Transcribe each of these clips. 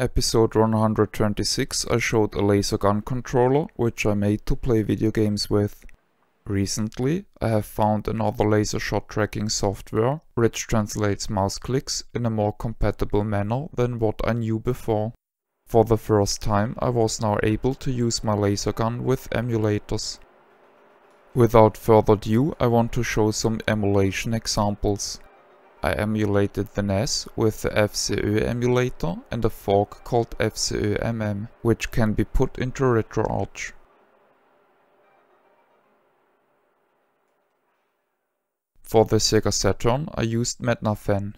episode 126 I showed a laser gun controller, which I made to play video games with. Recently, I have found another laser shot tracking software, which translates mouse clicks in a more compatible manner than what I knew before. For the first time, I was now able to use my laser gun with emulators. Without further ado, I want to show some emulation examples. I emulated the NES with the FCE emulator and a fork called FCEU-MM, which can be put into RetroArch. For the Sega Saturn, I used Mednafen.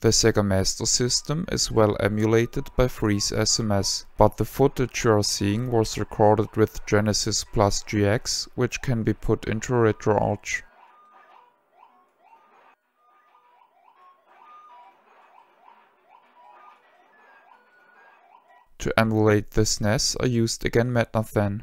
The Sega Master System is well emulated by Freeze SMS, but the footage you are seeing was recorded with Genesis Plus GX, which can be put into RetroArch. To emulate this NES, I used again Mednafen.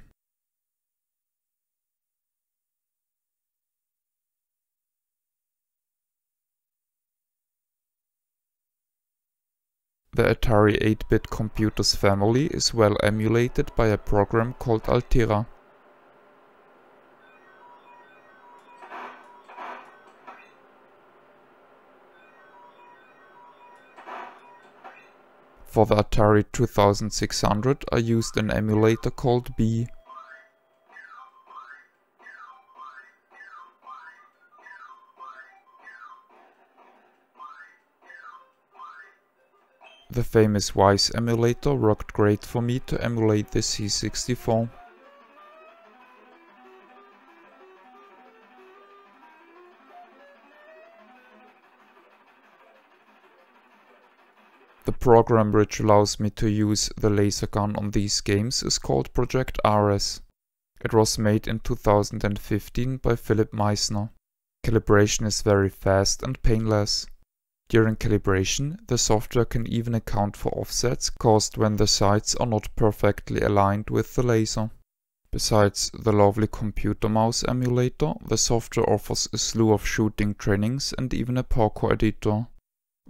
The Atari 8-bit computer's family is well emulated by a program called Altirra. For the Atari 2600, I used an emulator called B. The famous VICE emulator worked great for me to emulate the C64. The program which allows me to use the laser gun on these games is called Project Ares. It was made in 2015 by Philip Meissner. Calibration is very fast and painless. During calibration, the software can even account for offsets caused when the sights are not perfectly aligned with the laser. Besides the lovely computer mouse emulator, the software offers a slew of shooting trainings and even a parkour editor.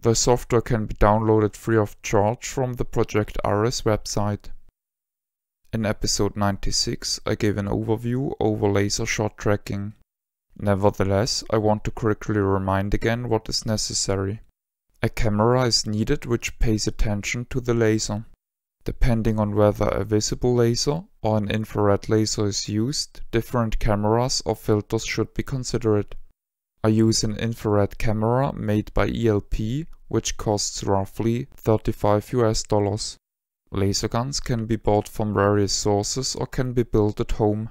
The software can be downloaded free of charge from the Project Ares website. In episode 96, I gave an overview over laser shot tracking. Nevertheless, I want to quickly remind again what is necessary. A camera is needed which pays attention to the laser. Depending on whether a visible laser or an infrared laser is used, different cameras or filters should be considered. I use an infrared camera made by ELP, which costs roughly $35 US. Laser guns can be bought from various sources or can be built at home.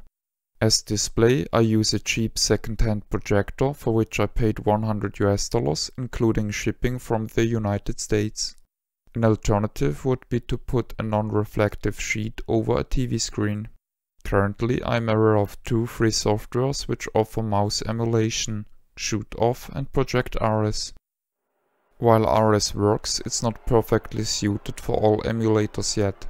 As display, I use a cheap second-hand projector for which I paid $100 US, including shipping from the United States. An alternative would be to put a non-reflective sheet over a TV screen. Currently, I am aware of two free softwares which offer mouse emulation, Shoot Off and Project Ares. While Ares works, it's not perfectly suited for all emulators yet.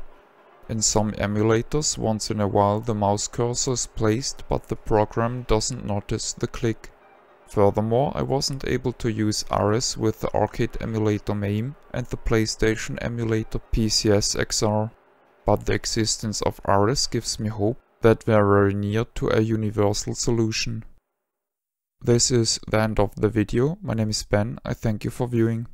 In some emulators, once in a while the mouse cursor is placed, but the program doesn't notice the click. Furthermore, I wasn't able to use Ares with the arcade emulator MAME and the PlayStation emulator PCSXR, but the existence of Ares gives me hope that we are very near to a universal solution. This is the end of the video. My name is Ben, I thank you for viewing.